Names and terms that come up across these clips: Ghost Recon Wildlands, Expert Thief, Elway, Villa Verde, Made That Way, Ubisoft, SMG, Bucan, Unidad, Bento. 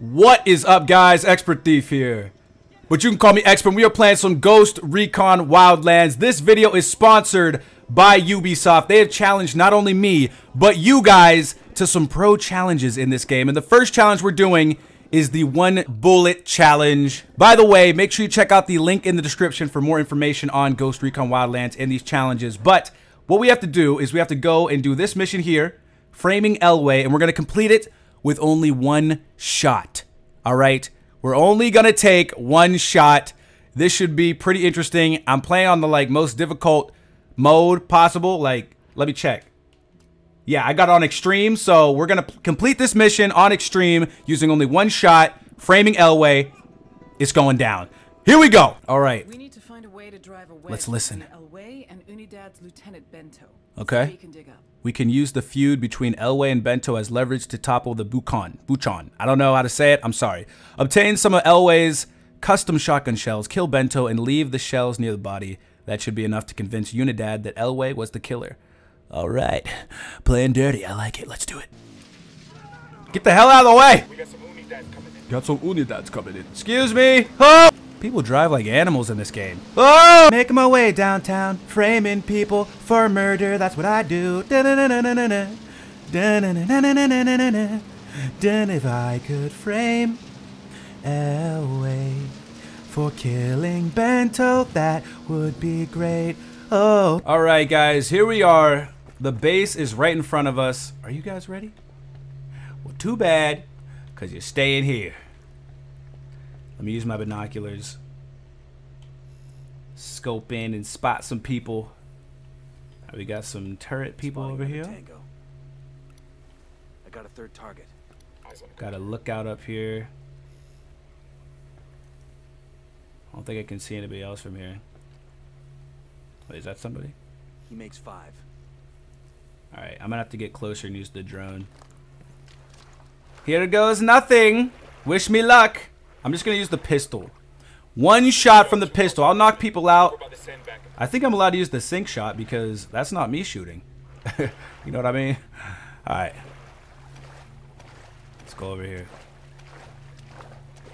What is up, guys? Expert Thief here, but you can call me Expert. We are playing some Ghost Recon Wildlands. This video is sponsored by Ubisoft. They have challenged not only me, but you guys to some pro challenges in this game. And the first challenge we're doing is the one bullet challenge. By the way, make sure you check out the link in the description for more information on Ghost Recon Wildlands and these challenges. But what we have to do is we have to go and do this mission here, framing Elway, and we're going to complete it with only one shot. All right, we're only gonna take one shot. This should be pretty interesting. I'm playing on the most difficult mode possible. Let me check. Yeah, I got on extreme, so we're gonna complete this mission on extreme using only one shot, framing Elway. It's going down. Here we go. All right. We need to find a way to drive away. Let's listen. Elway and Unidad's Lieutenant Bento. Okay. So we can use the feud between Elway and Bento as leverage to topple the Bucan. I don't know how to say it. I'm sorry. Obtain some of Elway's custom shotgun shells, kill Bento, and leave the shells near the body. That should be enough to convince Unidad that Elway was the killer. All right. Playing dirty. I like it. Let's do it. Get the hell out of the way. We got some Unidad coming in. Excuse me. Oh! People drive like animals in this game. Oh! Making my way downtown, framing people for murder. That's what I do. If I could frame Elway for killing Bento, that would be great. Oh. All right, guys, here we are. The base is right in front of us. Are you guys ready? Well, too bad, because you're staying here. Let me use my binoculars, scope in and spot some people. We got some turret people over here. I got a third target. Got a lookout up here. I don't think I can see anybody else from here. Wait, is that somebody? He makes 5. All right, I'm gonna have to get closer and use the drone. Here goes nothing. Wish me luck. I'm just going to use the pistol. One shot from the pistol. I'll knock people out. I think I'm allowed to use the sink shot because that's not me shooting. You know what I mean? All right. Let's go over here.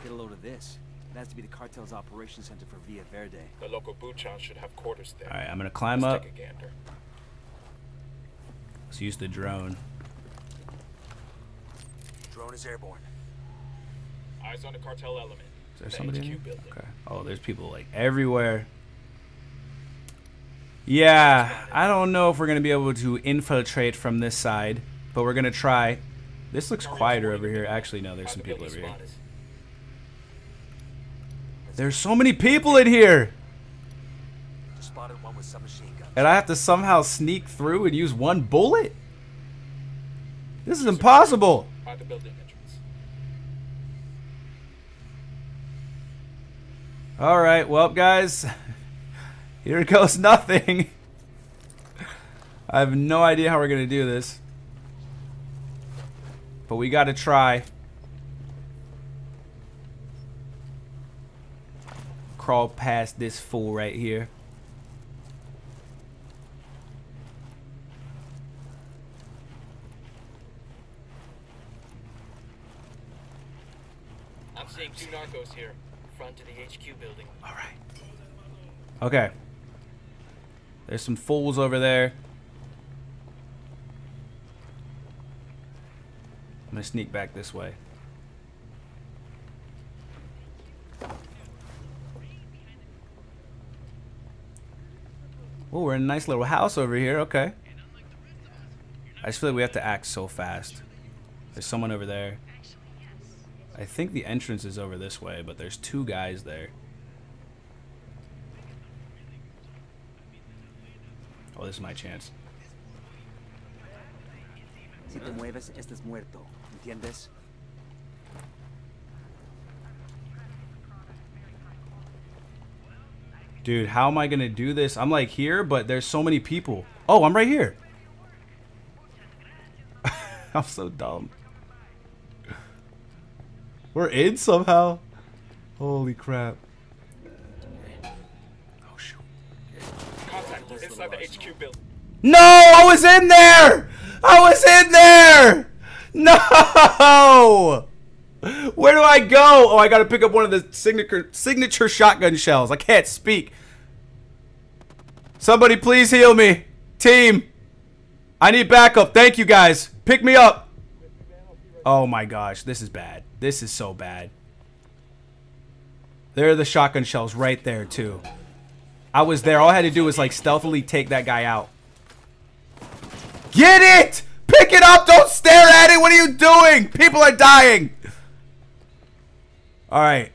Get a load of this. It has to be the cartel's operations center for Villa Verde. The local Bucan should have quarters there. All right, I'm going to climb up. Let's use the drone. Drone is airborne. Eyes on the cartel element. Is there somebody in there? Okay. Oh, there's people everywhere. Yeah, I don't know if we're going to be able to infiltrate from this side, but we're going to try. This looks quieter over here. Actually, no, there's some people over here. There's so many people in here! And I have to somehow sneak through and use one bullet? This is impossible! All right, well, guys, here goes nothing. I have no idea how we're going to do this, but we got to try. Crawl past this fool right here. I'm seeing 2 narcos here. Front to the HQ building. All right. Okay. There's some fools over there. I'm gonna sneak back this way. Oh, we're in a nice little house over here. Okay. I just feel like we have to act so fast. There's someone over there. I think the entrance is over this way, but there's 2 guys there. Oh, this is my chance. Si te mueves, estás muerto. ¿Entiendes? Dude, how am I gonna do this? I'm here, but there's so many people. Oh, I'm right here. I'm so dumb. We're in somehow. Holy crap. Oh, shoot. Contact inside the HQ building. No, I was in there. No. Where do I go? Oh, I gotta pick up one of the signature shotgun shells. I can't speak. Somebody please heal me. Team, I need backup. Thank you guys. Pick me up. Oh my gosh, this is bad. This is so bad. There are the shotgun shells right there too. I was there. All I had to do was like stealthily take that guy out. Get it! Pick it up! Don't stare at it! What are you doing? People are dying! Alright.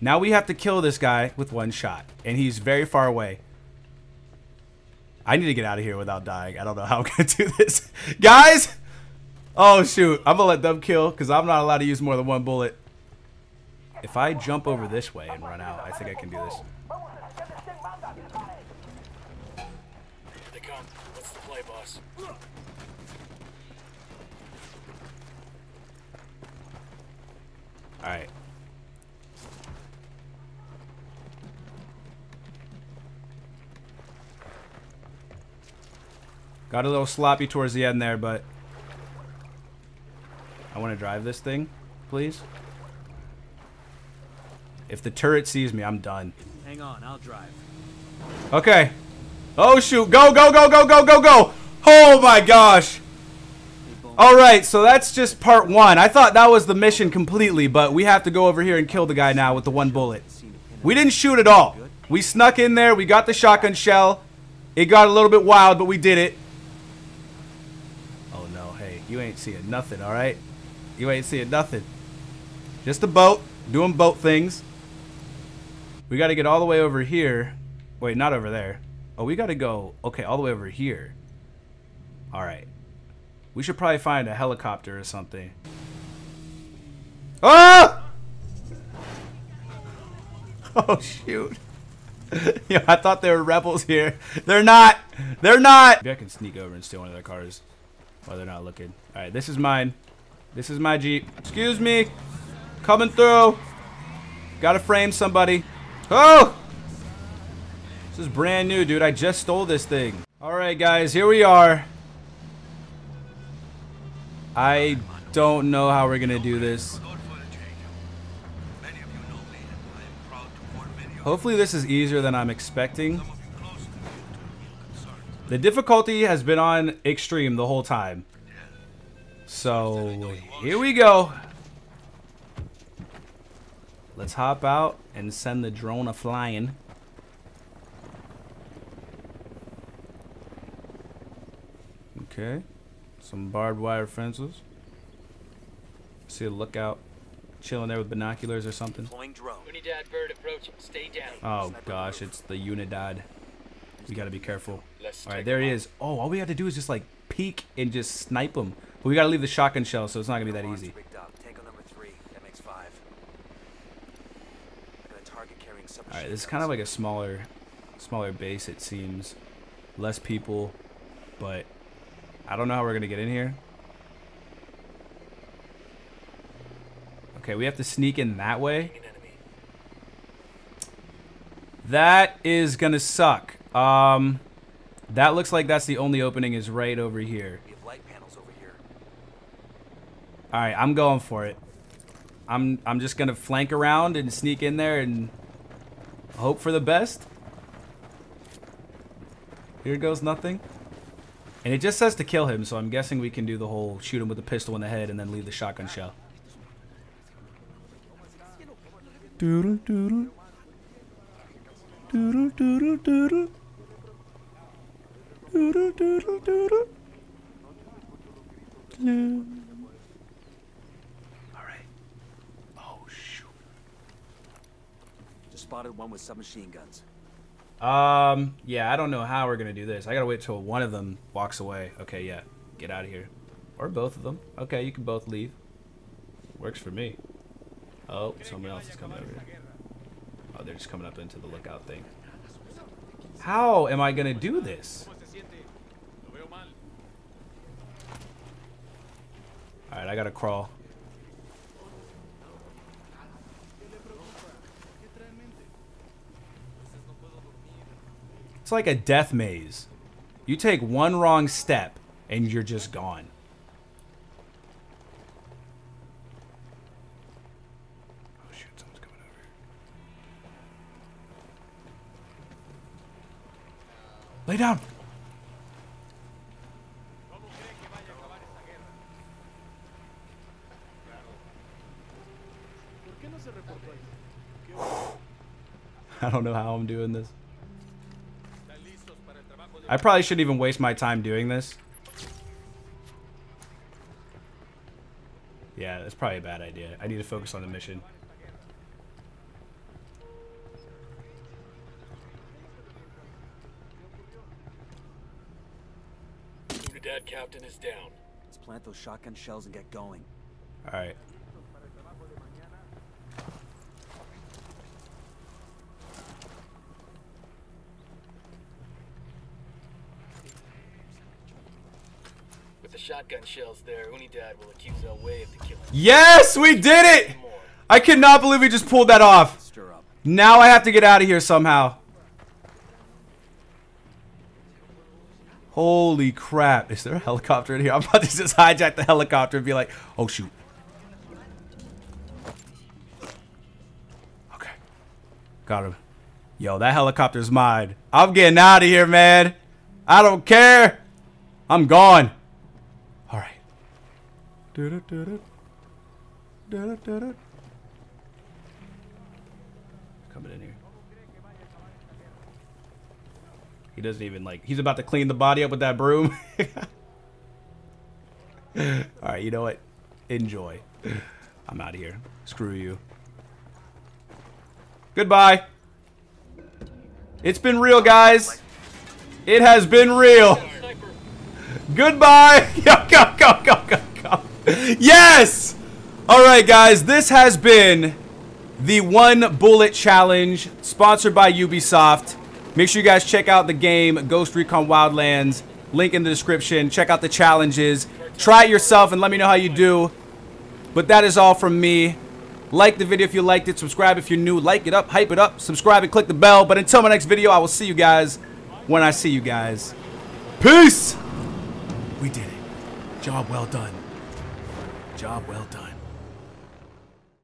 Now we have to kill this guy with one shot. And he's very far away. I need to get out of here without dying. I don't know how I'm going to do this. Guys! Oh, shoot. I'm going to let them kill because I'm not allowed to use more than one bullet. If I jump over this way and run out, I think I can do this. Alright. Got a little sloppy towards the end there, but I want to drive this thing, please. If the turret sees me, I'm done. Hang on, I'll drive. Okay. Oh shoot, go, go, go, go, go, go, go! Oh my gosh! Alright, so that's just part one. I thought that was the mission completely, but we have to go over here and kill the guy now with the one bullet. We didn't shoot at all. We snuck in there, we got the shotgun shell. It got a little bit wild, but we did it. Oh no, hey, you ain't seeing nothing, alright? You ain't seeing nothing. Just a boat, doing boat things. We gotta get all the way over here. Wait, not over there. Oh, we gotta go, okay, all the way over here. Alright. We should probably find a helicopter or something. Ah! Oh, shoot. Yeah, I thought there were rebels here. They're not. They're not. Maybe I can sneak over and steal one of their cars while they're not looking. All right, this is mine. This is my Jeep. Excuse me. Coming through. Gotta frame somebody. Oh! This is brand new, dude. I just stole this thing. All right, guys, here we are. I don't know how we're gonna do this. Hopefully this is easier than I'm expecting. The difficulty has been on extreme the whole time. So here we go. Let's hop out and send the drone a-flying. Okay. Some barbed wire fences. See a lookout chilling there with binoculars or something. Unidad bird approaching. Stay down. Oh gosh, it's the Unidad. We gotta be careful. Alright, there he is. Oh, all we have to do is just like peek and just snipe him. But we gotta leave the shotgun shell, so it's not gonna be that easy. Alright, this is kind of like a smaller base, it seems. Less people, but I don't know how we're gonna get in here. Okay, we have to sneak in that way. That is gonna suck. That looks like that's the only opening is right over here. We have light panels over here. All right, I'm going for it. I'm just gonna flank around and sneak in there and hope for the best. Here goes nothing. And it just says to kill him, so I'm guessing we can do the whole shoot him with a pistol in the head and then leave the shotgun shell. Doodle doodle. Doodle doodle doodle. Doodle doodle doodle. Alright. Oh shoot. Just spotted one with submachine guns. Yeah, I don't know how we're gonna do this. I gotta wait till one of them walks away. Okay, yeah, get out of here. Or both of them. Okay, you can both leave. Works for me. Oh, someone else is coming over here. Oh, they're just coming up into the lookout thing. How am I gonna do this? Alright, I gotta crawl. Like a death maze. You take one wrong step and you're just gone. Lay down. I don't know how I'm doing this. I probably shouldn't even waste my time doing this. Yeah, that's probably a bad idea. I need to focus on the mission. Unidad captain is down. Let's plant those shotgun shells and get going. All right. The shotgun shells there, Unidad will accuse Elway of the killing. Yes, we did it! I cannot believe we just pulled that off. Now I have to get out of here somehow. Holy crap. Is there a helicopter in here? I'm about to just hijack the helicopter and be like, oh shoot. Okay. Got him. Yo, that helicopter's mine. I'm getting out of here, man. I don't care. I'm gone. Coming in here. He doesn't even like. He's about to clean the body up with that broom. All right, you know what? Enjoy. I'm out of here. Screw you. Goodbye. It's been real, guys. It has been real. Goodbye. Yo, go, go, go, go. Yes! Alright guys, this has been the One Bullet Challenge, sponsored by Ubisoft. Make sure you guys check out the game, Ghost Recon Wildlands. Link in the description. Check out the challenges. Try it yourself and let me know how you do. But that is all from me. Like the video if you liked it. Subscribe if you're new. Like it up, hype it up. Subscribe and click the bell. But until my next video, I will see you guys when I see you guys. Peace! We did it. Job well done. Job well done.